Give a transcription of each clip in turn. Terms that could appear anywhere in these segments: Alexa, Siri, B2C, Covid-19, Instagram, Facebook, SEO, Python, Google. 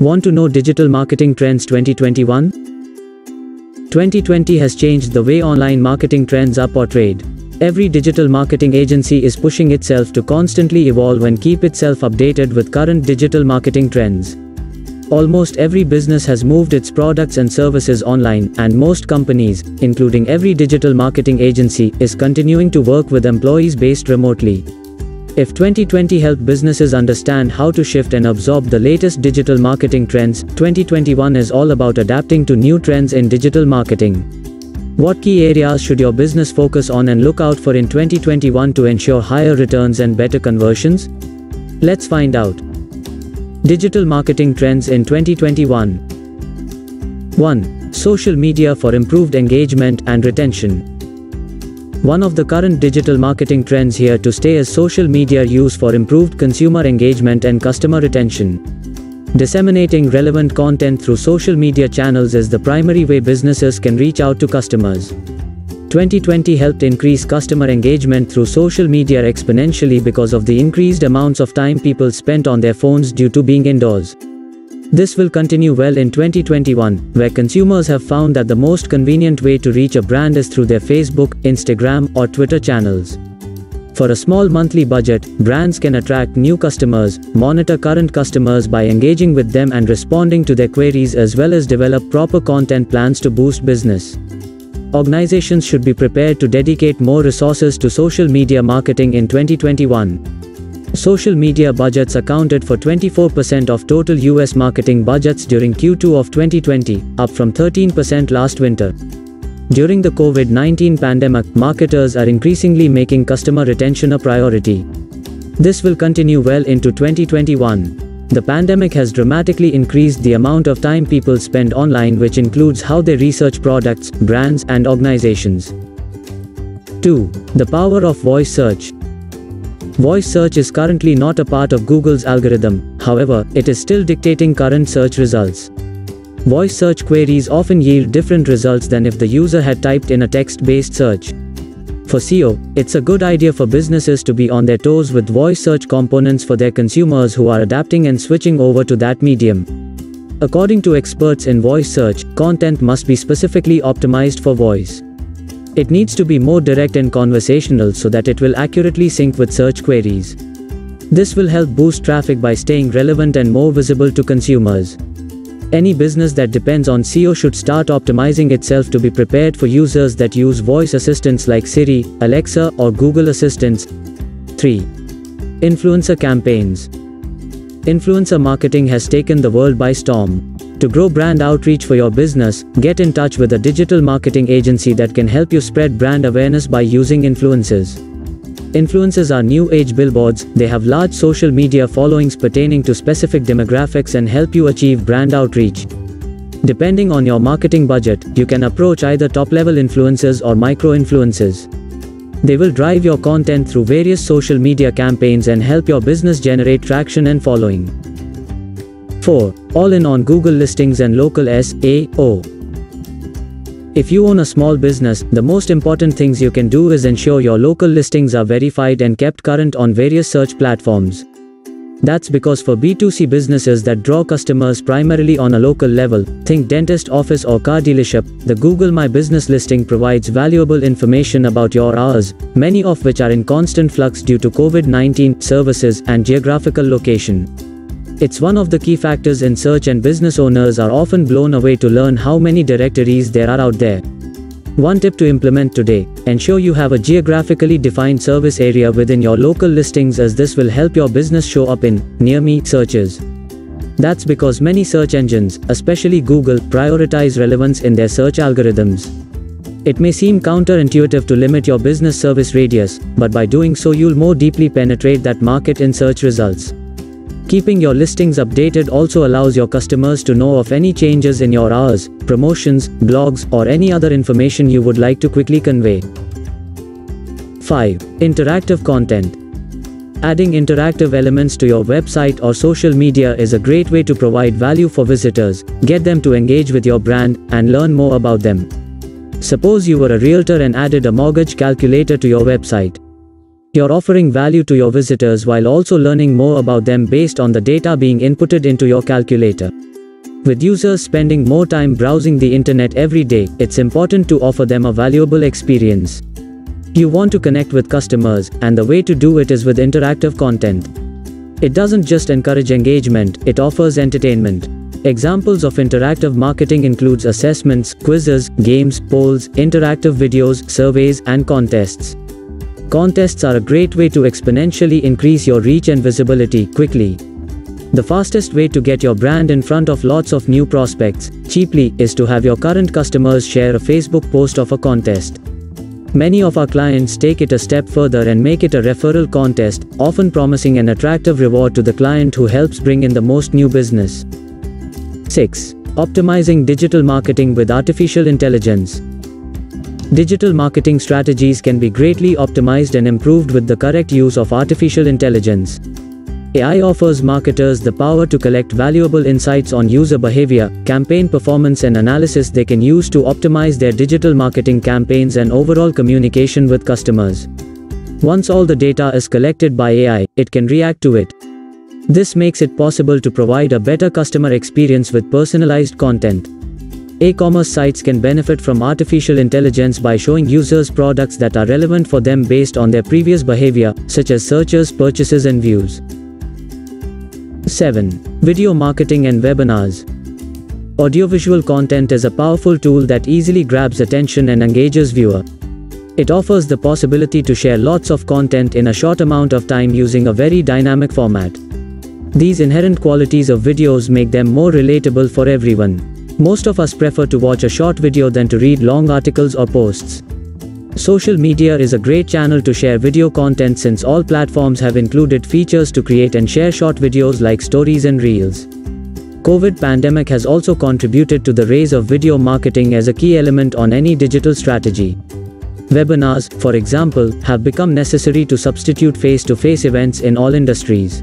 Want to know digital marketing trends 2021? 2020 has changed the way online marketing trends are portrayed. Every digital marketing agency is pushing itself to constantly evolve and keep itself updated with current digital marketing trends. Almost every business has moved its products and services online, and most companies, including every digital marketing agency, is continuing to work with employees based remotely. If 2020 helped businesses understand how to shift and absorb the latest digital marketing trends, 2021 is all about adapting to new trends in digital marketing. What key areas should your business focus on and look out for in 2021 to ensure higher returns and better conversions? Let's find out. Digital marketing trends in 2021. 1. Social media for improved engagement and retention. One of the current digital marketing trends here to stay is social media use for improved consumer engagement and customer retention. Disseminating relevant content through social media channels is the primary way businesses can reach out to customers. 2020 helped increase customer engagement through social media exponentially because of the increased amounts of time people spent on their phones due to being indoors. This will continue well in 2021, where consumers have found that the most convenient way to reach a brand is through their Facebook, Instagram, or Twitter channels. For a small monthly budget, brands can attract new customers, monitor current customers by engaging with them and responding to their queries, as well as develop proper content plans to boost business. Organizations should be prepared to dedicate more resources to social media marketing in 2021. Social media budgets accounted for 24% of total US marketing budgets during Q2 of 2020, up from 13% last winter. During the COVID-19 pandemic, marketers are increasingly making customer retention a priority. This will continue well into 2021. The pandemic has dramatically increased the amount of time people spend online, which includes how they research products, brands, and organizations. 2. The power of voice search. Voice search is currently not a part of Google's algorithm, however, it is still dictating current search results. Voice search queries often yield different results than if the user had typed in a text-based search. For SEO, it's a good idea for businesses to be on their toes with voice search components for their consumers who are adapting and switching over to that medium. According to experts in voice search, content must be specifically optimized for voice. It needs to be more direct and conversational so that it will accurately sync with search queries. This will help boost traffic by staying relevant and more visible to consumers. Any business that depends on SEO should start optimizing itself to be prepared for users that use voice assistants like Siri, Alexa, or Google Assistants. 3. Influencer campaigns. Influencer marketing has taken the world by storm. To grow brand outreach for your business, get in touch with a digital marketing agency that can help you spread brand awareness by using influencers. Influencers are new-age billboards. They have large social media followings pertaining to specific demographics and help you achieve brand outreach. Depending on your marketing budget, you can approach either top-level influencers or micro-influencers. They will drive your content through various social media campaigns and help your business generate traction and following. 4. All in on Google listings and local SEO. If you own a small business, the most important things you can do is ensure your local listings are verified and kept current on various search platforms. That's because for B2C businesses that draw customers primarily on a local level, think dentist office or car dealership, the Google My Business listing provides valuable information about your hours, many of which are in constant flux due to COVID-19, services, and geographical location. It's one of the key factors in search, and business owners are often blown away to learn how many directories there are out there. One tip to implement today: ensure you have a geographically defined service area within your local listings, as this will help your business show up in "Near Me" searches. That's because many search engines, especially Google, prioritize relevance in their search algorithms. It may seem counterintuitive to limit your business service radius, but by doing so you'll more deeply penetrate that market in search results. Keeping your listings updated also allows your customers to know of any changes in your hours, promotions, blogs, or any other information you would like to quickly convey. 5. Interactive content. Adding interactive elements to your website or social media is a great way to provide value for visitors, get them to engage with your brand, and learn more about them. Suppose you were a realtor and added a mortgage calculator to your website. You're offering value to your visitors while also learning more about them based on the data being inputted into your calculator. With users spending more time browsing the internet every day, it's important to offer them a valuable experience. You want to connect with customers, and the way to do it is with interactive content. It doesn't just encourage engagement, it offers entertainment. Examples of interactive marketing includes assessments, quizzes, games, polls, interactive videos, surveys, and contests. Contests are a great way to exponentially increase your reach and visibility quickly. The fastest way to get your brand in front of lots of new prospects, cheaply, is to have your current customers share a Facebook post of a contest. Many of our clients take it a step further and make it a referral contest, often promising an attractive reward to the client who helps bring in the most new business. 6. Optimizing digital marketing with artificial intelligence. Digital marketing strategies can be greatly optimized and improved with the correct use of artificial intelligence. AI offers marketers the power to collect valuable insights on user behavior, campaign performance, and analysis they can use to optimize their digital marketing campaigns and overall communication with customers. Once all the data is collected by AI, it can react to it. This makes it possible to provide a better customer experience with personalized content. E-commerce sites can benefit from artificial intelligence by showing users products that are relevant for them based on their previous behavior, such as searches, purchases, and views. 7. Video marketing and webinars. Audiovisual content is a powerful tool that easily grabs attention and engages viewers. It offers the possibility to share lots of content in a short amount of time using a very dynamic format. These inherent qualities of videos make them more relatable for everyone. Most of us prefer to watch a short video than to read long articles or posts. Social media is a great channel to share video content since all platforms have included features to create and share short videos like stories and reels. COVID pandemic has also contributed to the rise of video marketing as a key element on any digital strategy. Webinars, for example, have become necessary to substitute face-to-face events in all industries.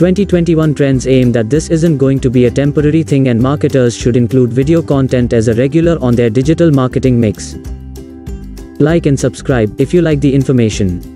2021 trends aim that this isn't going to be a temporary thing and marketers should include video content as a regular on their digital marketing mix. Like and subscribe if you like the information.